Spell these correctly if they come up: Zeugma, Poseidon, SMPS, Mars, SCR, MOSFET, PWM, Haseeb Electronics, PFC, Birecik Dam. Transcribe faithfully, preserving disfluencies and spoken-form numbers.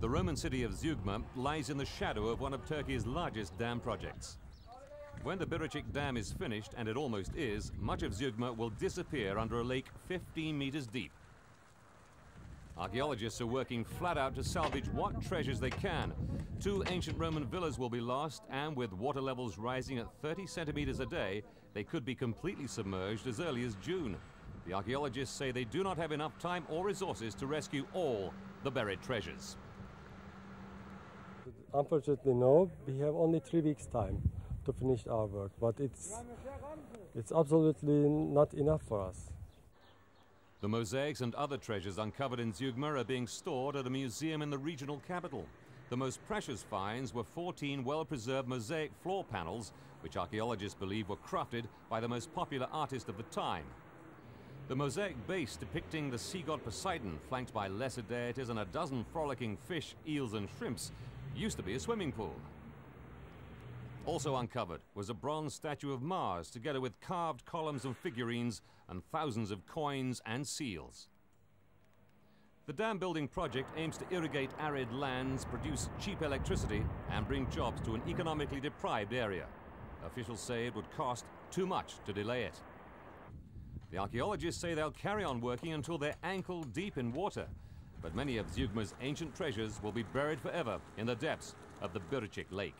The Roman city of Zeugma lies in the shadow of one of Turkey's largest dam projects. When the Birecik Dam is finished, and it almost is, much of Zeugma will disappear under a lake fifteen meters deep. Archaeologists are working flat out to salvage what treasures they can. Two ancient Roman villas will be lost, and with water levels rising at thirty centimeters a day, they could be completely submerged as early as June. The archaeologists say they do not have enough time or resources to rescue all the buried treasures. Unfortunately, no. We have only three weeks' time to finish our work, but it's, it's absolutely not enough for us. The mosaics and other treasures uncovered in Zeugma are being stored at a museum in the regional capital. The most precious finds were fourteen well-preserved mosaic floor panels, which archaeologists believe were crafted by the most popular artist of the time. The mosaic base depicting the sea god Poseidon, flanked by lesser deities and a dozen frolicking fish, eels and shrimps, used to be a swimming pool. Also uncovered was a bronze statue of Mars, together with carved columns and figurines and thousands of coins and seals. The dam building project aims to irrigate arid lands, produce cheap electricity, and bring jobs to an economically deprived area. Officials say it would cost too much to delay it. The archaeologists say they'll carry on working until they're ankle deep in water, but many of Zeugma's ancient treasures will be buried forever in the depths of the Birecik Lake.